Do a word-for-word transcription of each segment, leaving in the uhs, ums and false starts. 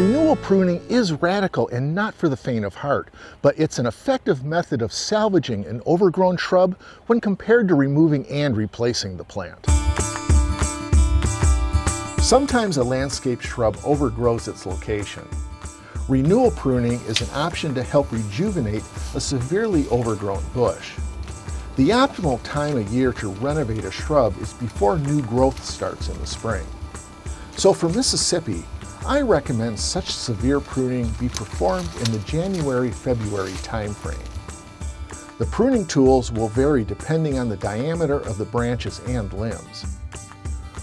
Renewal pruning is radical and not for the faint of heart, but it's an effective method of salvaging an overgrown shrub when compared to removing and replacing the plant. Sometimes a landscape shrub overgrows its location. Renewal pruning is an option to help rejuvenate a severely overgrown bush. The optimal time of year to renovate a shrub is before new growth starts in the spring. So for Mississippi, I recommend such severe pruning be performed in the January-February timeframe. The pruning tools will vary depending on the diameter of the branches and limbs.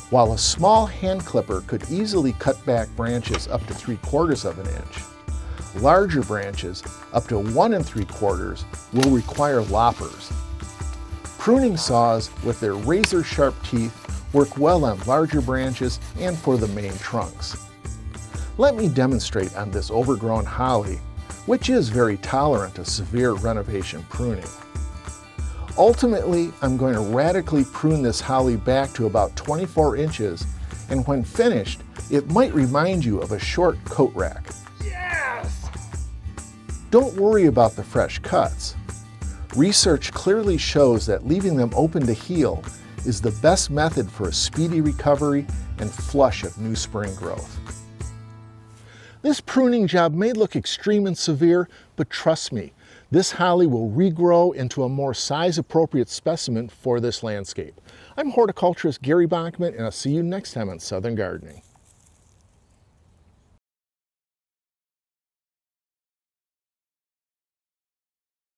While a small hand clipper could easily cut back branches up to three quarters of an inch, larger branches up to one and three quarters will require loppers. Pruning saws with their razor-sharp teeth work well on larger branches and for the main trunks. Let me demonstrate on this overgrown holly, which is very tolerant to severe renovation pruning. Ultimately, I'm going to radically prune this holly back to about twenty-four inches, and when finished, it might remind you of a short coat rack. Yes! Don't worry about the fresh cuts. Research clearly shows that leaving them open to heal is the best method for a speedy recovery and flush of new spring growth. This pruning job may look extreme and severe, but trust me, this holly will regrow into a more size-appropriate specimen for this landscape. I'm horticulturist Gary Bachman, and I'll see you next time on Southern Gardening.